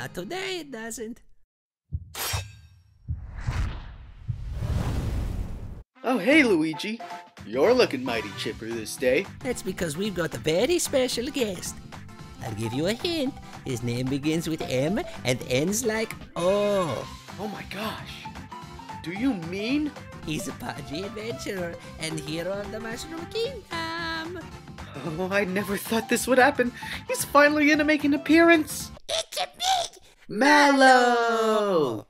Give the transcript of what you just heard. Not today, it doesn't. Oh, hey, Luigi. You're looking mighty chipper this day. That's because we've got a very special guest. I'll give you a hint. His name begins with M and ends like O. Oh my gosh. Do you mean? He's a podgy adventurer and hero of the Mushroom Kingdom. Oh, I never thought this would happen. He's finally gonna make an appearance. It's a big Mallow!